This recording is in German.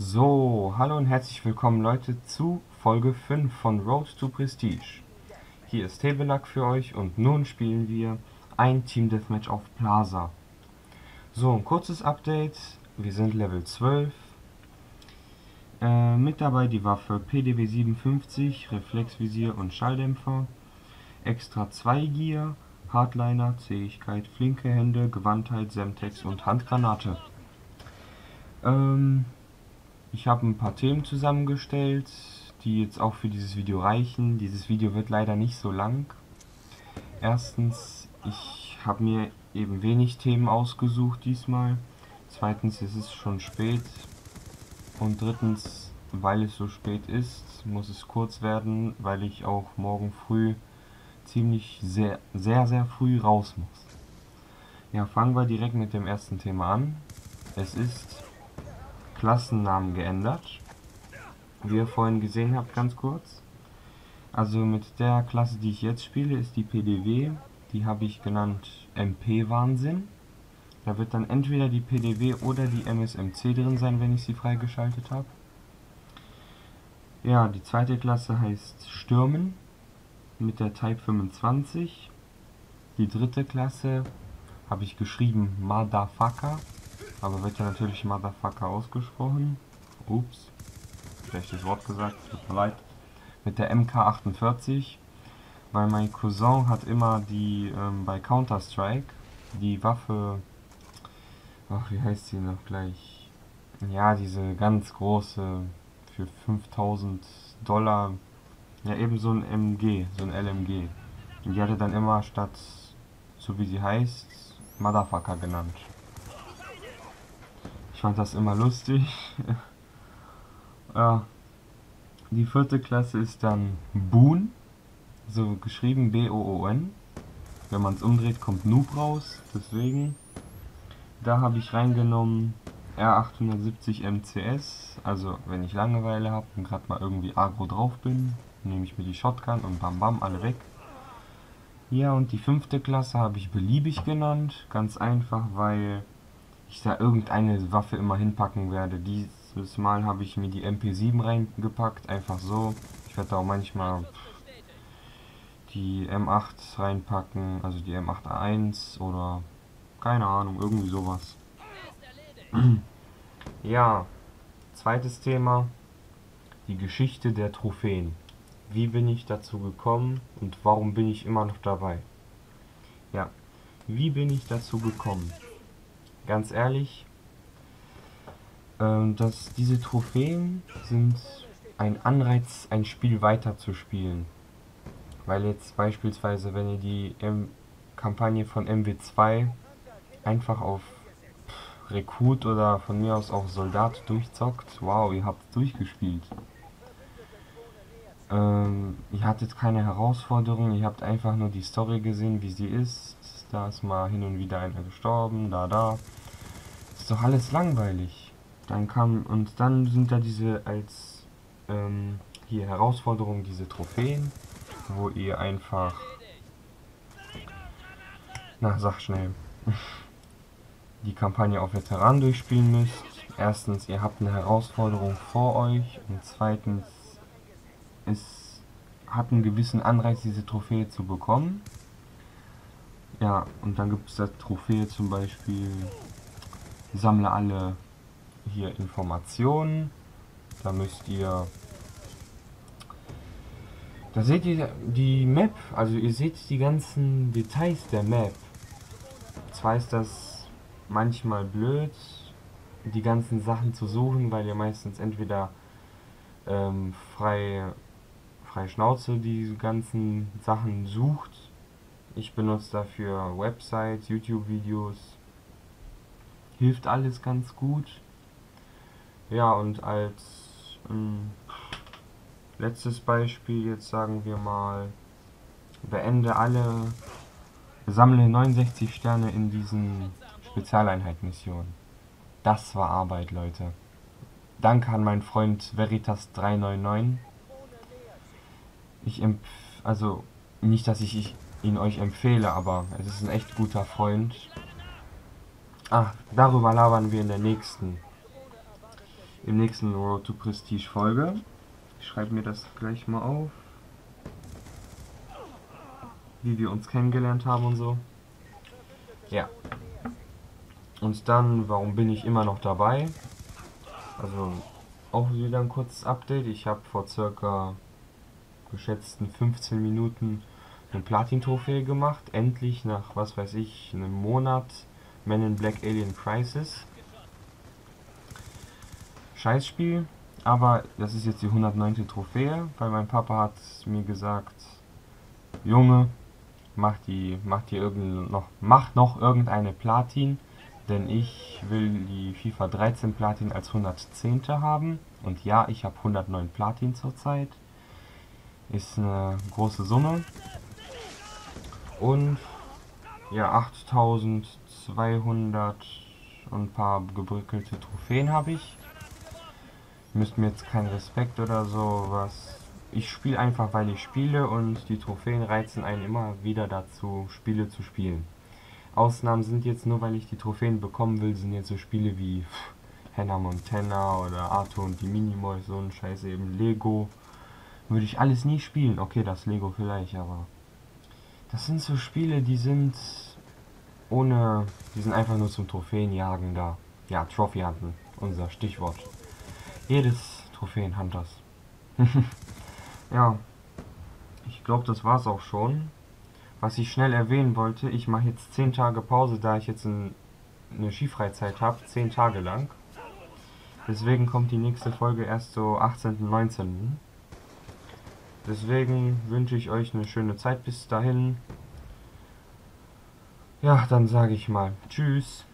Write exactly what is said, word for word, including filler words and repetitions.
So, hallo und herzlich willkommen Leute zu Folge fünf von Road to Prestige. Hier ist Hebenack für euch und nun spielen wir ein Team Deathmatch auf Plaza. So, ein kurzes Update. Wir sind Level zwölf. Äh, mit dabei die Waffe P D W siebenundfünfzig, Reflexvisier und Schalldämpfer. Extra zwei Gear, Hardliner, Zähigkeit, flinke Hände, Gewandtheit, Semtex und Handgranate. Ähm... Ich habe ein paar Themen zusammengestellt, die jetzt auch für dieses Video reichen. Dieses Video wird leider nicht so lang. Erstens, ich habe mir eben wenig Themen ausgesucht diesmal. Zweitens, es ist schon spät. Und drittens, weil es so spät ist, muss es kurz werden, weil ich auch morgen früh ziemlich sehr, sehr, sehr früh raus muss. Ja, fangen wir direkt mit dem ersten Thema an. Es ist Klassennamen geändert, wie ihr vorhin gesehen habt, ganz kurz. Also mit der Klasse, die ich jetzt spiele, ist die P D W, die habe ich genannt M P Wahnsinn. Da wird dann entweder die P D W oder die M S M C drin sein, wenn ich sie freigeschaltet habe. Ja, die zweite Klasse heißt Stürmen mit der Type fünfundzwanzig. Die dritte Klasse habe ich geschrieben Motherfucker. Aber wird ja natürlich Motherfucker ausgesprochen. Ups. Schlechtes Wort gesagt, tut mir leid. Mit der M K achtundvierzig. Weil mein Cousin hat immer die, ähm, bei Counter-Strike, die Waffe... Ach, wie heißt sie noch gleich? Ja, diese ganz große, für fünftausend Dollar. Ja, eben so ein M G, so ein L M G. Und die hatte dann immer statt, so wie sie heißt, Motherfucker genannt. Ich fand das immer lustig. Ja. Die vierte Klasse ist dann Boon. So geschrieben B O O N. Wenn man es umdreht, kommt Noob raus. Deswegen. Da habe ich reingenommen R acht siebzig M C S. Also wenn ich Langeweile habe und gerade mal irgendwie aggro drauf bin, nehme ich mir die Shotgun und bam bam, alle weg. Ja, und die fünfte Klasse habe ich beliebig genannt. Ganz einfach, weil ich da irgendeine Waffe immer hinpacken werde. Dieses Mal habe ich mir die M P sieben reingepackt, einfach so. Ich werde da auch manchmal die M acht reinpacken, also die M acht A eins oder keine Ahnung, irgendwie sowas. Ja, zweites Thema, die Geschichte der Trophäen. Wie bin ich dazu gekommen und warum bin ich immer noch dabei? Ja, wie bin ich dazu gekommen? Ganz ehrlich, ähm, dass diese Trophäen sind ein Anreiz, ein Spiel weiter zu spielen. Weil jetzt beispielsweise, wenn ihr die M Kampagne von M W zwei einfach auf Rekrut oder von mir aus auch Soldat durchzockt, wow, ihr habt durchgespielt. Ähm, ihr hattet keine Herausforderung, ihr habt einfach nur die Story gesehen, wie sie ist. Da ist mal hin und wieder einer gestorben, da, da. Ist doch alles langweilig. Dann kam, und dann sind da diese als ähm, hier Herausforderungen, diese Trophäen, wo ihr einfach... Na, sag schnell. Die Kampagne auf Veteran durchspielen müsst. Erstens, ihr habt eine Herausforderung vor euch. Und zweitens, es hat einen gewissen Anreiz, diese Trophäe zu bekommen. Ja, und dann gibt es da Trophäe zum Beispiel, sammle alle hier Informationen, da müsst ihr, da seht ihr die Map, also ihr seht die ganzen Details der Map. Zwar ist das manchmal blöd, die ganzen Sachen zu suchen, weil ihr meistens entweder ähm, frei, frei Schnauze die ganzen Sachen sucht. Ich benutze dafür Websites, YouTube-Videos. Hilft alles ganz gut. Ja, und als ähm, letztes Beispiel, jetzt sagen wir mal, beende alle, sammle neunundsechzig Sterne in diesen Spezialeinheit-Missionen. Das war Arbeit, Leute. Danke an meinen Freund Veritas drei neun neun. Ich empf... also, nicht, dass ich... ich ihn euch empfehle, aber es ist ein echt guter Freund. Ach, darüber labern wir in der nächsten. im nächsten Road to Prestige Folge. Ich schreibe mir das gleich mal auf, wie wir uns kennengelernt haben und so. Ja. Und dann, warum bin ich immer noch dabei? Also auch wieder ein kurzes Update. Ich habe vor circa geschätzten fünfzehn Minuten eine Platin-Trophäe gemacht. Endlich nach, was weiß ich, einem Monat Men in Black Alien Crisis. Scheißspiel. Aber das ist jetzt die hundertneunte Trophäe, weil mein Papa hat mir gesagt, Junge, mach die, mach die irgend noch, mach noch irgendeine Platin, denn ich will die FIFA dreizehn Platin als hundertzehnte haben. Und ja, ich habe hundertneun Platin zurzeit. Ist eine große Summe. Und ja, achttausendzweihundert und ein paar gebröckelte Trophäen habe ich. Müsst mir jetzt keinen Respekt oder so was. Ich spiele einfach, weil ich spiele, und die Trophäen reizen einen immer wieder dazu, Spiele zu spielen. Ausnahmen sind jetzt nur, weil ich die Trophäen bekommen will, sind jetzt so Spiele wie Hannah Montana oder Arthur und die Minimoys, so ein Scheiß eben. Lego würde ich alles nie spielen. Okay, das Lego vielleicht, aber das sind so Spiele, die sind ohne, die sind einfach nur zum Trophäenjagen da. Ja, Trophy Hunten, unser Stichwort. Jedes Trophäenhunters. Ja, ich glaube, das war's auch schon. Was ich schnell erwähnen wollte, ich mache jetzt zehn Tage Pause, da ich jetzt ein, eine Skifreizeit habe, zehn Tage lang. Deswegen kommt die nächste Folge erst so achtzehnten neunzehnten Deswegen wünsche ich euch eine schöne Zeit bis dahin. Ja, dann sage ich mal tschüss.